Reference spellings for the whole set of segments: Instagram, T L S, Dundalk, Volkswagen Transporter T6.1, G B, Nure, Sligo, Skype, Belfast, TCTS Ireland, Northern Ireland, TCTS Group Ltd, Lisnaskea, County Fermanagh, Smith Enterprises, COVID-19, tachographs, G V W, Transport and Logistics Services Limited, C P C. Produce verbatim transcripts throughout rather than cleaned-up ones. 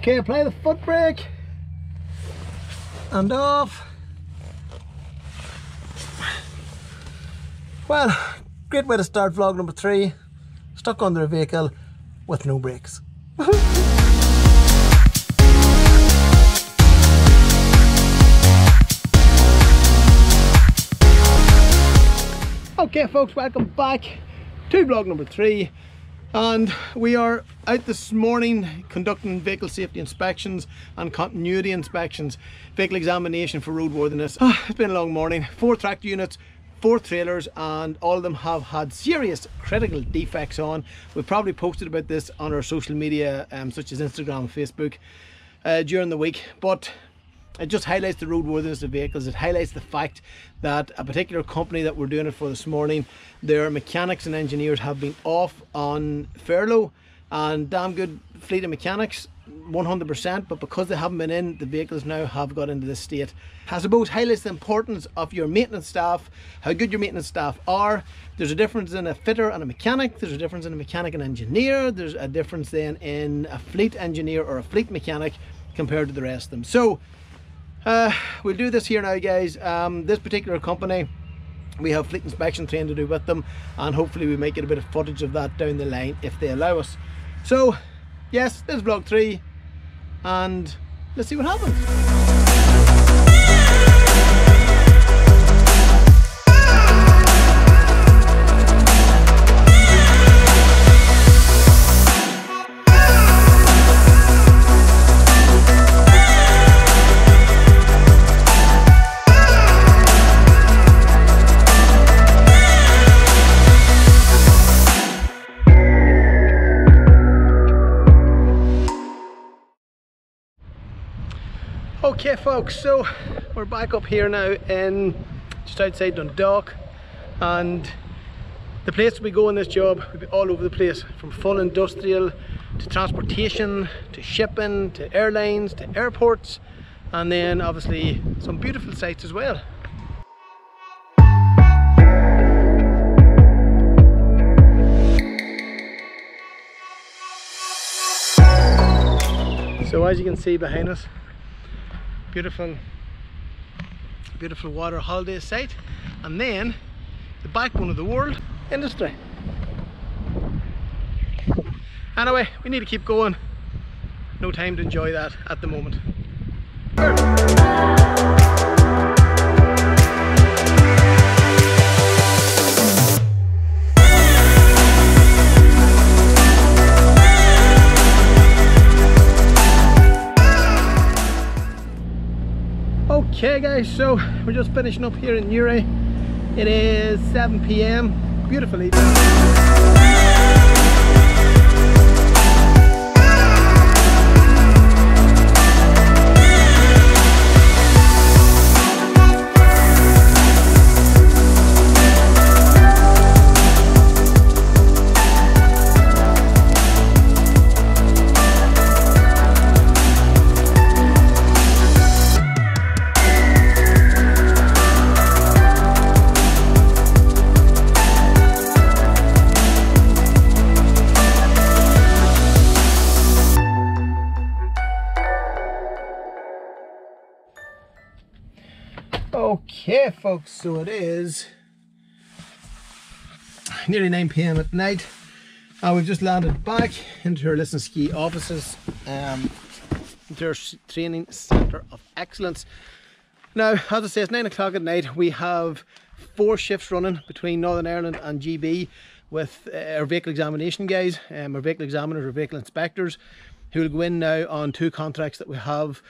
Okay, apply the foot brake and off. Well, great way to start vlog number three, stuck under a vehicle with no brakes. Okay folks, welcome back to vlog number three, and we are out this morning conducting vehicle safety inspections and continuity inspections, vehicle examination for roadworthiness. Oh, it's been a long morning. Four tractor units, four trailers, and all of them have had serious critical defects on. We've probably posted about this on our social media um, such as Instagram and Facebook uh, during the week, but it just highlights the roadworthiness of vehicles. It highlights the fact that a particular company that we're doing it for this morning, their mechanics and engineers have been off on furlough, and damn good fleet of mechanics, one hundred percent, but because they haven't been in, the vehicles now have got into this state. I suppose highlights the importance of your maintenance staff, how good your maintenance staff are. There's a difference in a fitter and a mechanic, there's a difference in a mechanic and engineer, there's a difference then in a fleet engineer or a fleet mechanic compared to the rest of them. So uh we'll do this here now, guys. Um this particular company, we have fleet inspection trained to do with them, and hopefully we might get a bit of footage of that down the line if they allow us. So yes, this is vlog three, and let's see what happens. Okay folks, so we're back up here now in just outside Dundalk, and the place we go in this job will be all over the place, from full industrial to transportation to shipping to airlines to airports, and then obviously some beautiful sites as well. So as you can see behind us, beautiful beautiful water holiday site, and then the backbone of the world, industry. Anyway, we need to keep going. No time to enjoy that at the moment. Okay guys, so we're just finishing up here in Nure. It is seven p m Beautiful evening. Okay folks, so it is nearly nine p m at night, and we've just landed back into our Lisnaskea offices, um, into our training centre of excellence. Now, as I say, it's nine o'clock at night. We have four shifts running between Northern Ireland and G B with uh, our vehicle examination guys, um, our vehicle examiners, our vehicle inspectors, who will go in now on two contracts that we have,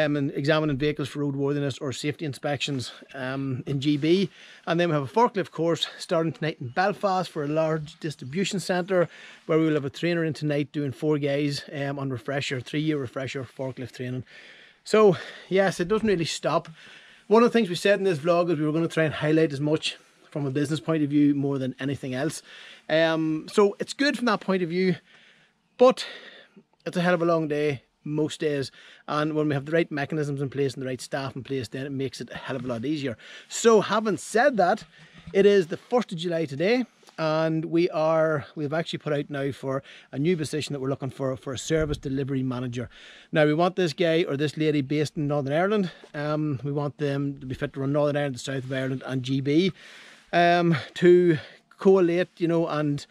Um, and examining vehicles for roadworthiness or safety inspections um, in G B. And then we have a forklift course starting tonight in Belfast for a large distribution centre, where we will have a trainer in tonight doing four guys um, on refresher, three-year refresher forklift training. So yes, it doesn't really stop. One of the things we said in this vlog is we were going to try and highlight as much from a business point of view more than anything else. Um, so it's good from that point of view, but it's a hell of a long day most days, and when we have the right mechanisms in place and the right staff in place, then it makes it a hell of a lot easier. So having said that, it is the first of July today, and we are we've actually put out now for a new position that we're looking for for a service delivery manager. Now we want this guy or this lady based in Northern Ireland. Um, we want them to be fit to run Northern Ireland, the South of Ireland, and G B, um, to collate, you know, and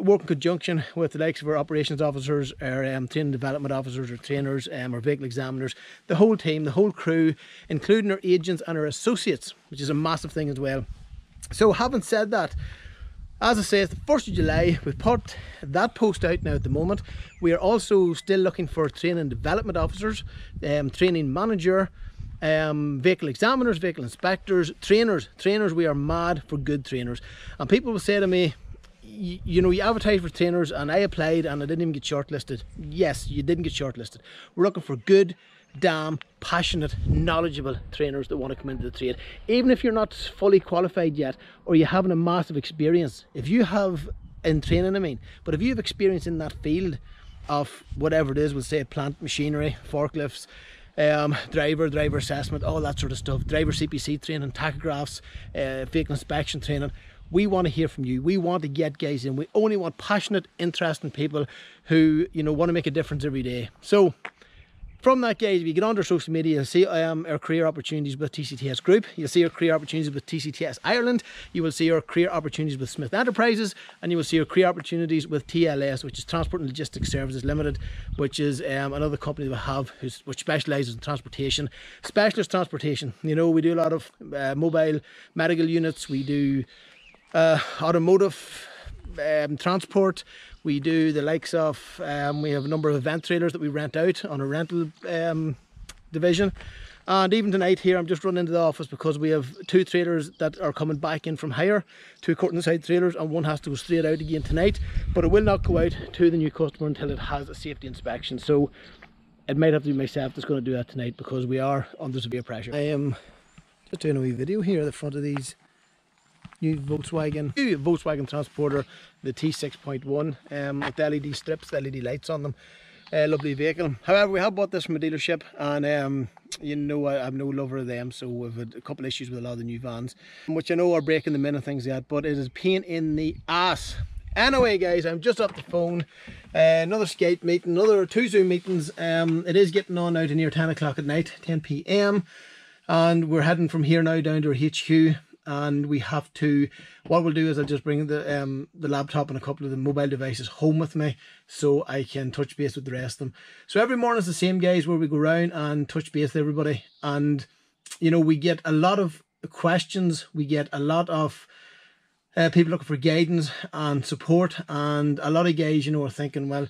work in conjunction with the likes of our operations officers, our um, training development officers, our trainers, um, our vehicle examiners, the whole team, the whole crew, including our agents and our associates, which is a massive thing as well. So having said that, as I say, it's the first of July, we've put that post out now at the moment. We are also still looking for training development officers, um, training manager, um vehicle examiners, vehicle inspectors, trainers. Trainers, we are mad for good trainers. And people will say to me, you know, you advertise for trainers and I applied and I didn't even get shortlisted. Yes, you didn't get shortlisted. We're looking for good, damn, passionate, knowledgeable trainers that want to come into the trade. Even if you're not fully qualified yet or you haven't a massive experience, if you have in training, I mean, but if you have experience in that field of whatever it is, we'll say plant machinery, forklifts, Um, driver, driver assessment, all that sort of stuff, driver C P C training, tachographs, uh, vehicle inspection training. We want to hear from you. We want to get guys in. We only want passionate, interesting people who, you know, want to make a difference every day. So from that, guys, if you get onto our social media, you'll see um, our career opportunities with T C T S Group. You'll see our career opportunities with T C T S Ireland. You will see our career opportunities with Smith Enterprises, and you will see our career opportunities with T L S, which is Transport and Logistics Services Limited, which is um, another company that we have who's, which specialises in transportation, specialist transportation. You know, we do a lot of uh, mobile medical units. We do uh, automotive um, transport. We do the likes of, um, we have a number of event trailers that we rent out on a rental um, division. And even tonight here, I'm just running into the office because we have two trailers that are coming back in from hire, two curtain side trailers, and one has to go straight out again tonight. But it will not go out to the new customer until it has a safety inspection. So it might have to be myself that's going to do that tonight because we are under severe pressure. I am just doing a wee video here at the front of these new Volkswagen, new Volkswagen Transporter, the T six point one, um, with the L E D strips, the L E D lights on them. Uh, lovely vehicle. However, we have bought this from a dealership, and um, you know, I, I'm no lover of them, so we've had a couple of issues with a lot of the new vans, which I know are breaking the minute things yet, but it is a pain in the ass. Anyway, guys, I'm just up the phone. Uh, another Skype meeting, another two Zoom meetings. Um, it is getting on now to near ten o'clock at night, ten P M, and we're heading from here now down to our H Q. And we have to, what we'll do is I'll just bring the um, the laptop and a couple of the mobile devices home with me so I can touch base with the rest of them. So every morning is the same, guys, where we go around and touch base with everybody. And, you know, we get a lot of questions. We get a lot of uh, people looking for guidance and support. And a lot of guys, you know, are thinking, well,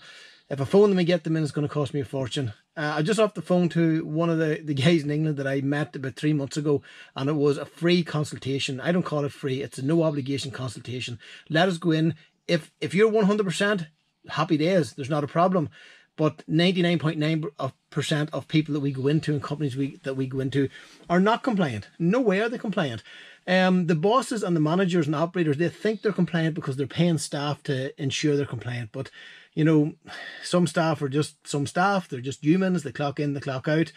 if I phone them and get them in, it's going to cost me a fortune. Uh, I just off the phone to one of the, the guys in England that I met about three months ago, and it was a free consultation. I don't call it free. It's a no obligation consultation. Let us go in. If if you're one hundred percent, happy days. There's not a problem. But ninety-nine point nine percent of people that we go into and companies we that we go into are not compliant. No way are they compliant. Um, the bosses and the managers and operators, they think they're compliant because they're paying staff to ensure they're compliant. But, you know, some staff are just some staff. They're just humans. They clock in, they clock out.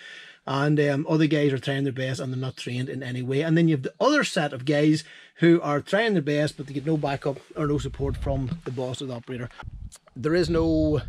And um, other guys are trying their best and they're not trained in any way. And then you have the other set of guys who are trying their best, but they get no backup or no support from the boss or the operator. There is no...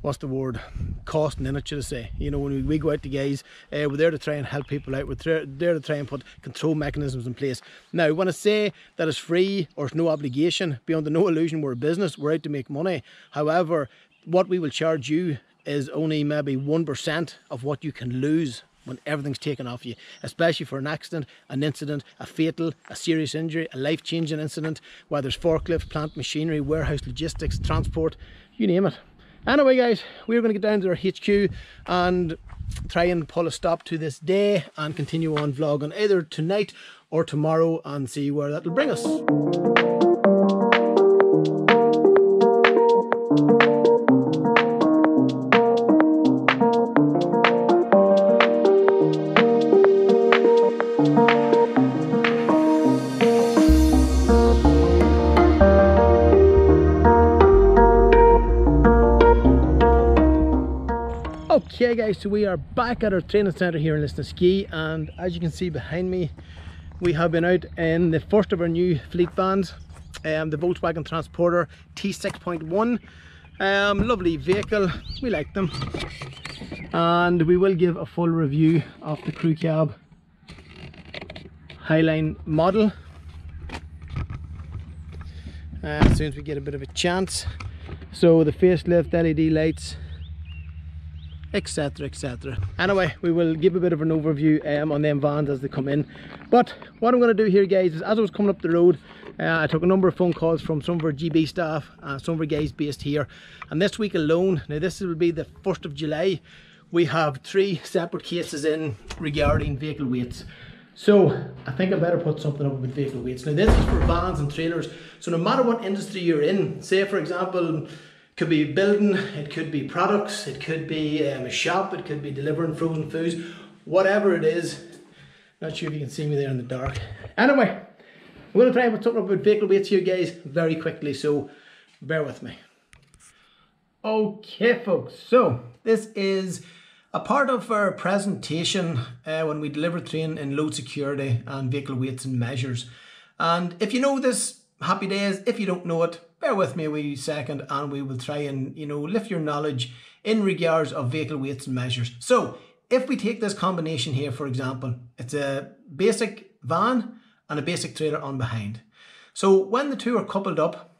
what's the word, costing in it, should I say. You know, when we, we go out to guys, uh, we're there to try and help people out. We're there, there to try and put control mechanisms in place. Now, when I say that it's free or it's no obligation, be under no illusion we're a business, we're out to make money. However, what we will charge you is only maybe one percent of what you can lose when everything's taken off you, especially for an accident, an incident, a fatal, a serious injury, a life-changing incident, whether it's forklift, plant machinery, warehouse logistics, transport, you name it. Anyway, guys, we're going to get down to our H Q and try and pull a stop to this day and continue on vlogging either tonight or tomorrow and see where that'll bring us. Okay, guys, so we are back at our training centre here in Lisnaskea, and as you can see behind me, we have been out in the first of our new fleet vans. um, the Volkswagen Transporter T six point one. Um, lovely vehicle, we like them, and we will give a full review of the crew cab Highline model uh, as soon as we get a bit of a chance. So the facelift, L E D lights, etc, etc. Anyway, we will give a bit of an overview um, on them vans as they come in. But what I'm going to do here, guys, is as I was coming up the road, uh, I took a number of phone calls from some of our G B staff and some of our guys based here. And this week alone, now this will be the first of July, we have three separate cases in regarding vehicle weights. So I think I better put something up with vehicle weights. Now this is for vans and trailers, so no matter what industry you're in, say for example, could be building, it could be products, it could be um, a shop, it could be delivering frozen foods, whatever it is. Not sure if you can see me there in the dark. Anyway, I'm going to try and put something about vehicle weights here, guys, very quickly, so bear with me. Okay folks, so this is a part of our presentation uh, when we deliver train in load security and vehicle weights and measures. And if you know this, happy days. If you don't know it, bear with me a wee second and we will try and, you know, lift your knowledge in regards of vehicle weights and measures. So if we take this combination here, for example, it's a basic van and a basic trailer on behind. So when the two are coupled up,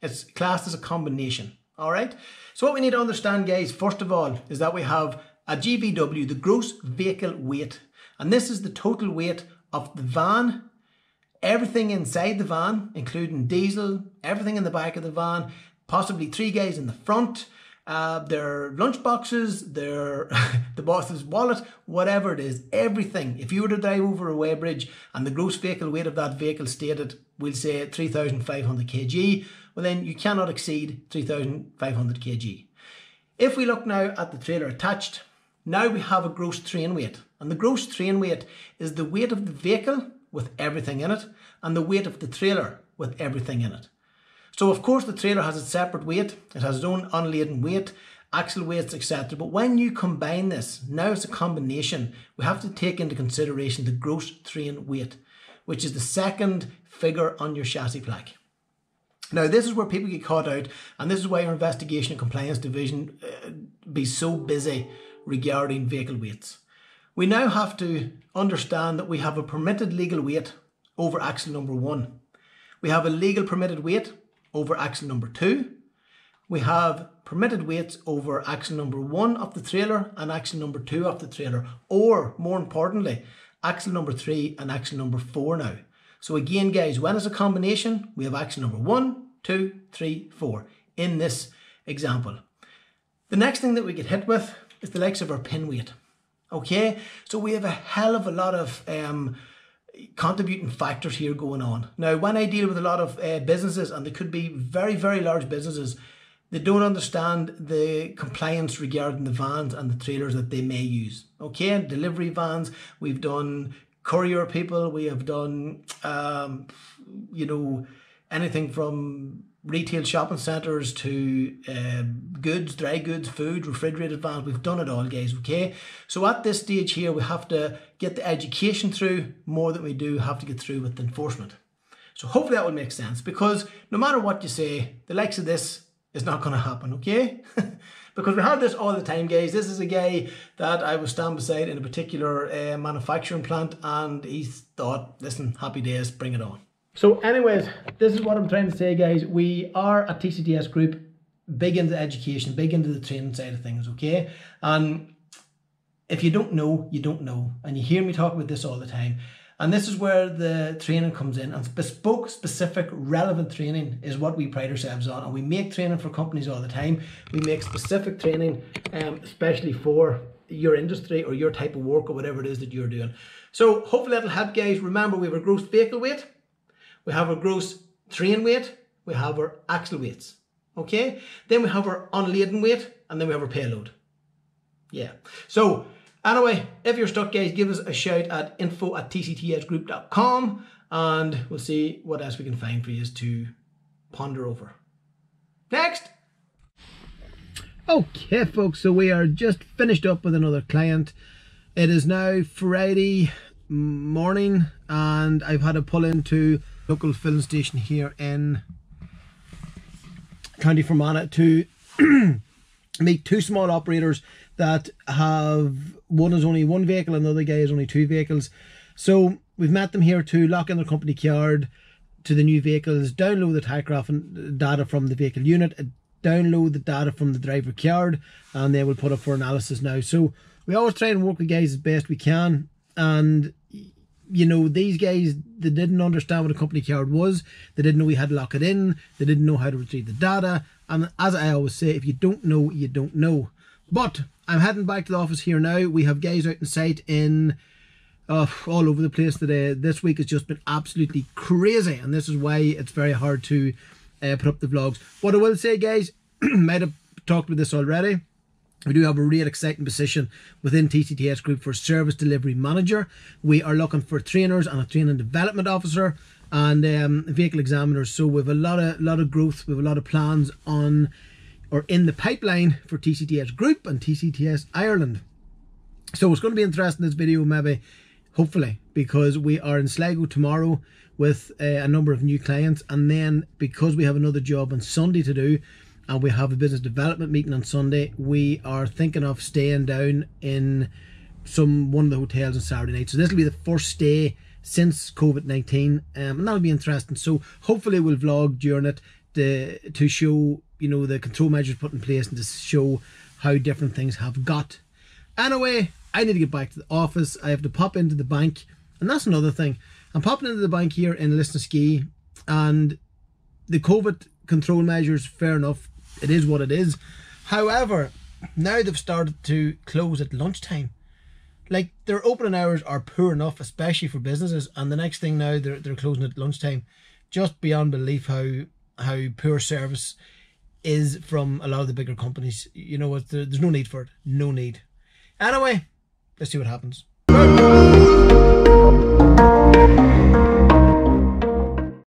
it's classed as a combination. All right. So what we need to understand, guys, first of all, is that we have a G V W, the gross vehicle weight. And this is the total weight of the van, everything inside the van, including diesel, everything in the back of the van, possibly three guys in the front, uh, their lunch boxes, their the boss's wallet, whatever it is, everything. If you were to drive over a weighbridge and the gross vehicle weight of that vehicle stated, we'll say three thousand five hundred kilograms, well then you cannot exceed three thousand five hundred kilograms. If we look now at the trailer attached, now we have a gross train weight. And the gross train weight is the weight of the vehicle with everything in it, and the weight of the trailer with everything in it. So of course the trailer has its separate weight, it has its own unladen weight, axle weights, et cetera. But when you combine this, now it's a combination, we have to take into consideration the gross train weight, which is the second figure on your chassis plaque. Now this is where people get caught out, and this is why our investigation and compliance division uh, be so busy regarding vehicle weights. We now have to understand that we have a permitted legal weight over axle number one. We have a legal permitted weight over axle number two. We have permitted weights over axle number one of the trailer and axle number two of the trailer, or more importantly, axle number three and axle number four now. So again, guys, when it's a combination, we have axle number one, two, three, four in this example. The next thing that we get hit with is the likes of our pin weight. Okay, so we have a hell of a lot of um, contributing factors here going on. Now, when I deal with a lot of uh, businesses, and they could be very, very large businesses, they don't understand the compliance regarding the vans and the trailers that they may use. Okay, delivery vans, we've done courier people, we have done, um, you know, anything from retail shopping centres to uh, goods, dry goods, food, refrigerated vans. We've done it all, guys, okay? So at this stage here, we have to get the education through more than we do have to get through with the enforcement. So hopefully that will make sense, because no matter what you say, the likes of this is not going to happen, okay? Because we have this all the time, guys. This is a guy that I was standing beside in a particular uh, manufacturing plant, and he thought, listen, happy days, bring it on. So anyways, this is what I'm trying to say, guys. We are a T C T S group, big into education, big into the training side of things, okay? And if you don't know, you don't know. And you hear me talk about this all the time. And this is where the training comes in. And bespoke, specific, relevant training is what we pride ourselves on. And we make training for companies all the time. We make specific training, um, especially for your industry or your type of work or whatever it is that you're doing. So hopefully that'll help, guys. Remember, we have a gross vehicle weight. We have our gross train weight, we have our axle weights, okay? Then we have our unladen weight, and then we have our payload. Yeah. So anyway, if you're stuck, guys, give us a shout at info at T C T S group dot com, and we'll see what else we can find for you to ponder over. Next. Okay, folks, so we are just finished up with another client. It is now Friday morning, and I've had a pull into local filling station here in County Fermanagh to meet two small operators that have, one is only one vehicle and the other guy is only two vehicles. So we've met them here to lock in their company card to the new vehicles, download the tachograph and data from the vehicle unit, download the data from the driver card, and they will put up for analysis now. So we always try and work with guys as best we can, and you know, these guys, they didn't understand what a company card was, they didn't know we had to lock it in, they didn't know how to retrieve the data, and as I always say, if you don't know, you don't know. But I'm heading back to the office here now. We have guys out in sight in uh, all over the place today. This week has just been absolutely crazy, and this is why it's very hard to uh, put up the vlogs. What I will say, guys, might have talked about this already, we do have a really exciting position within T C T S Group for Service Delivery Manager. We are looking for trainers and a training development officer and um, vehicle examiners. So we have a lot of lot of growth. We have a lot of plans on or in the pipeline for T C T S Group and T C T S Ireland. So it's going to be interesting, this video, maybe, hopefully, because we are in Sligo tomorrow with uh, a number of new clients, and then because we have another job on Sunday to do, and we have a business development meeting on Sunday, we are thinking of staying down in some one of the hotels on Saturday night. So this will be the first stay since COVID nineteen, um, and that'll be interesting. So hopefully we'll vlog during it to, to show, you know, the control measures put in place and to show how different things have got. Anyway, I need to get back to the office. I have to pop into the bank, and that's another thing. I'm popping into the bank here in Lisnaskea, and the COVID control measures, fair enough, it is what it is. However, now they've started to close at lunchtime. Like, their opening hours are poor enough, especially for businesses, and the next thing now they're, they're closing at lunchtime. Just beyond belief how how poor service is from a lot of the bigger companies. You know what, there, there's no need for it. No need. Anyway, let's see what happens.